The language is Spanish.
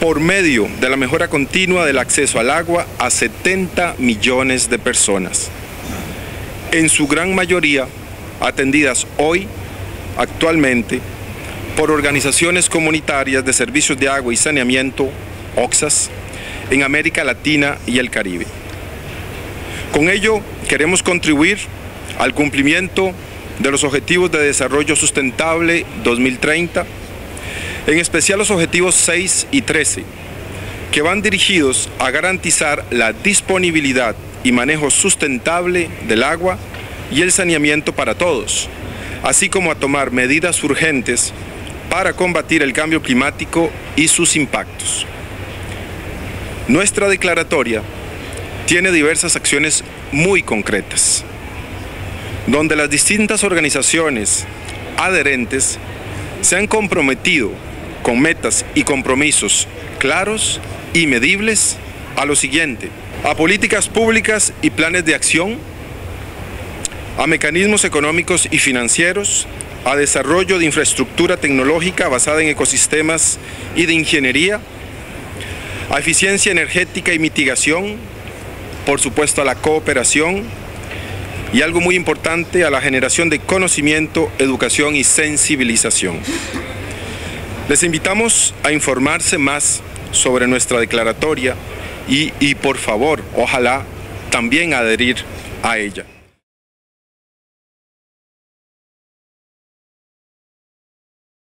por medio de la mejora continua del acceso al agua a 70 millones de personas, en su gran mayoría atendidas actualmente, por organizaciones comunitarias de servicios de agua y saneamiento, OXAS, en América Latina y el Caribe. Con ello, queremos contribuir al cumplimiento de los Objetivos de Desarrollo Sustentable 2030, en especial los Objetivos 6 y 13, que van dirigidos a garantizar la disponibilidad y manejo sustentable del agua y el saneamiento para todos, así como a tomar medidas urgentes para combatir el cambio climático y sus impactos. Nuestra declaratoria tiene diversas acciones muy concretas, donde las distintas organizaciones adherentes se han comprometido con metas y compromisos claros y medibles a lo siguiente: a políticas públicas y planes de acción, a mecanismos económicos y financieros, a desarrollo de infraestructura tecnológica basada en ecosistemas y de ingeniería, a eficiencia energética y mitigación, por supuesto a la cooperación y algo muy importante, a la generación de conocimiento, educación y sensibilización. Les invitamos a informarse más sobre nuestra declaratoria y por favor, ojalá, también adherir a ella.